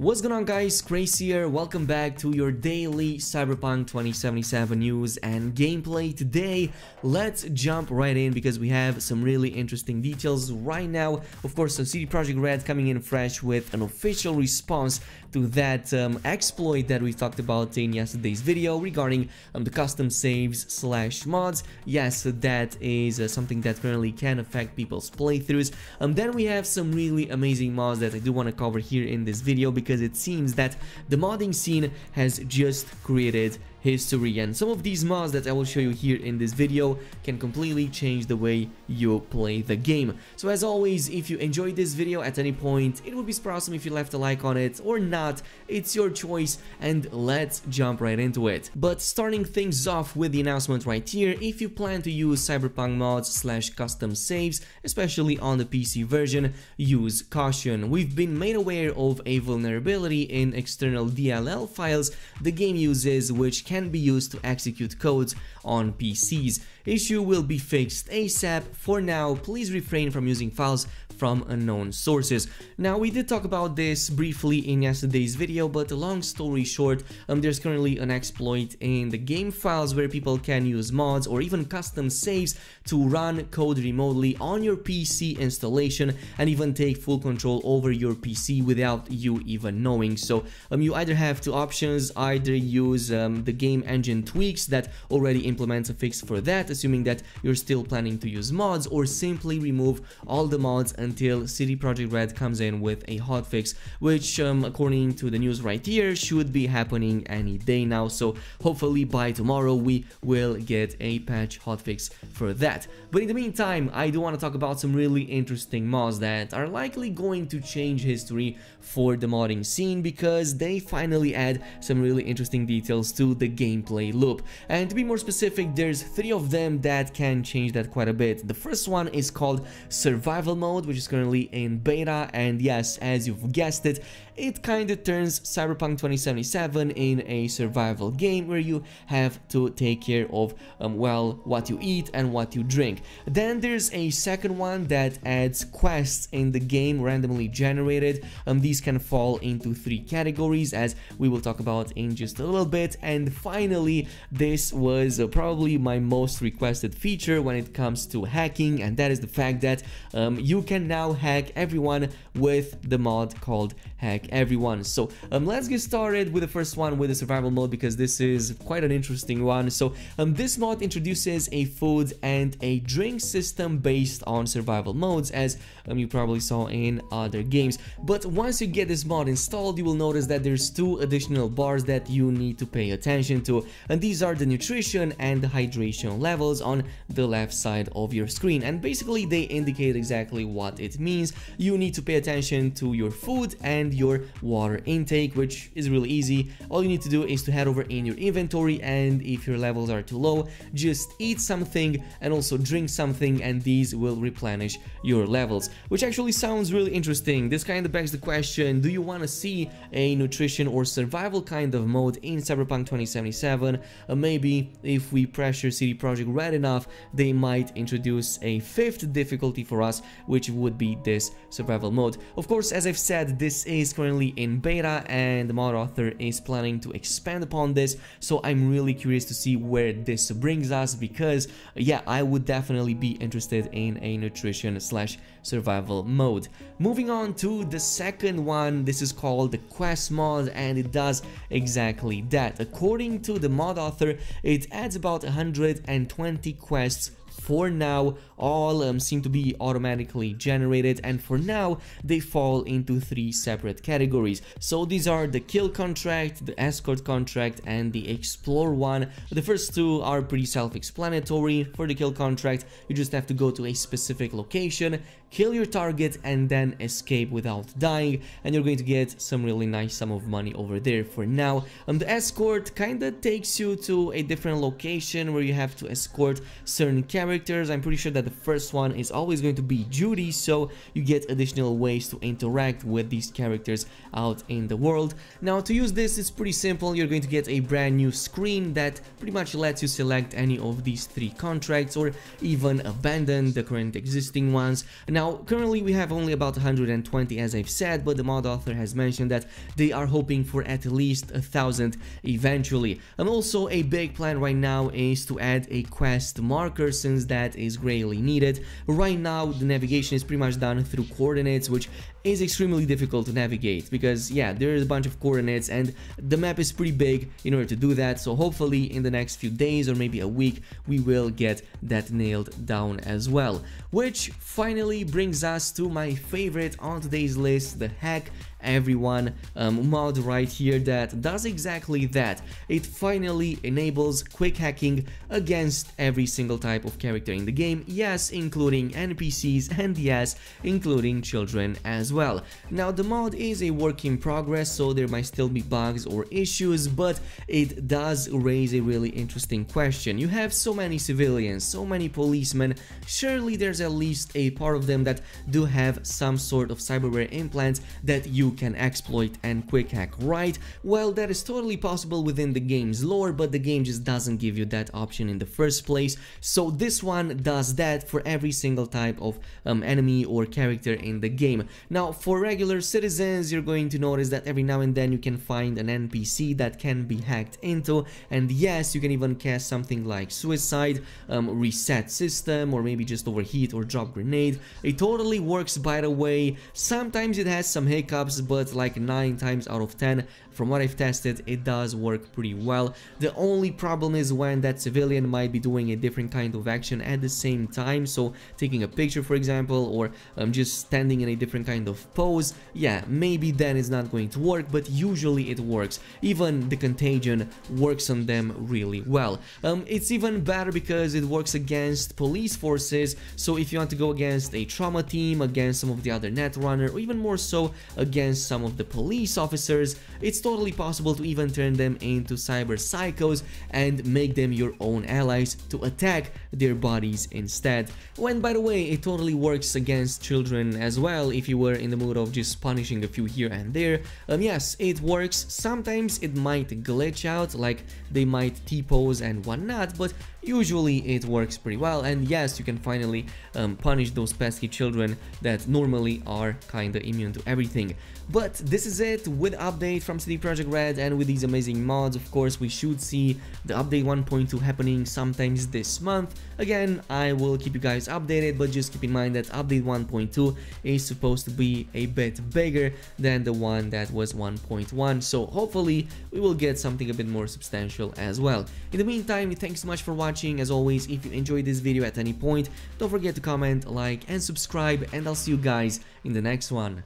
What's going on, guys? Grace here, welcome back to your daily Cyberpunk 2077 news and gameplay. Today, let's jump right in because we have some really interesting details right now. Of course, so CD Projekt Red coming in fresh with an official response to that exploit that we talked about in yesterday's video regarding the custom saves slash mods. Yes, that is something that currently can affect people's playthroughs. Then we have some really amazing mods that I do want to cover here in this video because it seems that the modding scene has just created history, and some of these mods that I will show you here in this video can completely change the way you play the game. So as always, if you enjoyed this video at any point, it would be super awesome if you left a like on it or not. It's your choice, and let's jump right into it. But starting things off with the announcement right here, if you plan to use Cyberpunk mods slash custom saves, especially on the PC version, use caution. We've been made aware of a vulnerability in external DLL files the game uses, which can be used to execute codes on PCs. Issue will be fixed ASAP. For now, please refrain from using files from unknown sources. Now, we did talk about this briefly in yesterday's video, but long story short, there's currently an exploit in the game files where people can use mods or even custom saves to run code remotely on your PC installation and even take full control over your PC without you even knowing. So you either have two options, either use the game engine tweaks that already implements a fix for that, assuming that you're still planning to use mods, or simply remove all the mods until CD Projekt Red comes in with a hotfix, which according to the news right here should be happening any day now. So hopefully by tomorrow we will get a patch hotfix for that. But in the meantime, I do want to talk about some really interesting mods that are likely going to change history for the modding scene because they finally add some really interesting details to the gameplay loop. And to be more specific, there's three of them that can change that quite a bit. The first one is called Survival Mode, which is currently in beta, and yes, as you've guessed it, it kind of turns Cyberpunk 2077 in a survival game where you have to take care of well, what you eat and what you drink. Then there's a second one that adds quests in the game randomly generated. These can fall into three categories, as we will talk about in just a little bit. And finally, this was probably my most requested feature when it comes to hacking, and that is the fact that you can now hack everyone with the mod called Heck Everyone. So let's get started with the first one, with the survival mode, because this is quite an interesting one. So this mod introduces a food and a drink system based on survival modes, as you probably saw in other games. But once you get this mod installed, you will notice that there's two additional bars that you need to pay attention to, and these are the nutrition and the hydration levels on the left side of your screen, and basically they indicate exactly what it means. You need to pay attention to your food and your water intake, which is really easy. All you need to do is to head over in your inventory, and if your levels are too low, just eat something and also drink something, and these will replenish your levels, which actually sounds really interesting. This kind of begs the question, do you want to see a nutrition or survival kind of mode in Cyberpunk 2077? Maybe if we pressure CD Projekt Red enough, they might introduce a fifth difficulty for us, which would be this survival mode. Of course, as I've said, this is currently in beta and the mod author is planning to expand upon this, so I'm really curious to see where this brings us, because yeah, I would definitely be interested in a nutrition slash survival mode. Moving on to the second one, this is called the quest mod, and it does exactly that. According to the mod author, it adds about 120 quests. For now, all seem to be automatically generated, and for now they fall into three separate categories. So these are the kill contract, the escort contract, and the explore one. The first two are pretty self-explanatory. For the kill contract, you just have to go to a specific location, kill your target, and then escape without dying, and you're going to get some really nice sum of money over there. For now, the escort kind of takes you to a different location where you have to escort certain characters. I'm pretty sure that the first one is always going to be Judy, so you get additional ways to interact with these characters out in the world. Now, to use this, it's pretty simple. You're going to get a brand new screen that pretty much lets you select any of these three contracts or even abandon the current existing ones. Now, Now, currently we have only about 120, as I've said, but the mod author has mentioned that they are hoping for at least 1,000 eventually. And also a big plan right now is to add a quest marker, since that is greatly needed. Right now the navigation is pretty much done through coordinates, which is extremely difficult to navigate because, yeah, there is a bunch of coordinates and the map is pretty big in order to do that. So hopefully in the next few days or maybe a week we will get that nailed down as well. Which finally brings us to my favorite on today's list, the Heck Everyone mod right here that does exactly that. It finally enables quick hacking against every single type of character in the game, yes, including NPCs, and yes, including children as well. Now, the mod is a work in progress, so there might still be bugs or issues, but it does raise a really interesting question. You have so many civilians, so many policemen, surely there's at least a part of them that do have some sort of cyberware implants that you can exploit and quick hack, right? Well, that is totally possible within the game's lore, but the game just doesn't give you that option in the first place. So this one does that for every single type of enemy or character in the game. Now, for regular citizens, you're going to notice that every now and then you can find an NPC that can be hacked into, and yes, you can even cast something like suicide, reset system, or maybe just overheat or drop grenade. It totally works, by the way. Sometimes it has some hiccups, but like 9 times out of 10, from what I've tested, it does work pretty well. The only problem is when that civilian might be doing a different kind of action at the same time, so taking a picture, for example, or just standing in a different kind of pose. Yeah, maybe then it's not going to work, but usually it works. Even the contagion works on them really well. It's even better because it works against police forces, so if you want to go against a trauma team, against some of the other Netrunner, or even more so against some of the police officers, it's totally possible to even turn them into cyber psychos and make them your own allies to attack their bodies instead. When, by the way, it totally works against children as well, if you were in the mood of just punishing a few here and there. Yes, it works. Sometimes it might glitch out, like they might T-pose and whatnot, but usually it works pretty well. And yes, you can finally punish those pesky children that normally are kinda immune to everything. But this is it with update from CD Projekt Red, and with these amazing mods, of course, we should see the update 1.2 happening sometimes this month. Again, I will keep you guys updated, but just keep in mind that update 1.2 is supposed to be a bit bigger than the one that was 1.1, so hopefully we will get something a bit more substantial as well. In the meantime, thanks so much for watching. As always, if you enjoyed this video at any point, don't forget to comment, like, and subscribe, and I'll see you guys in the next one.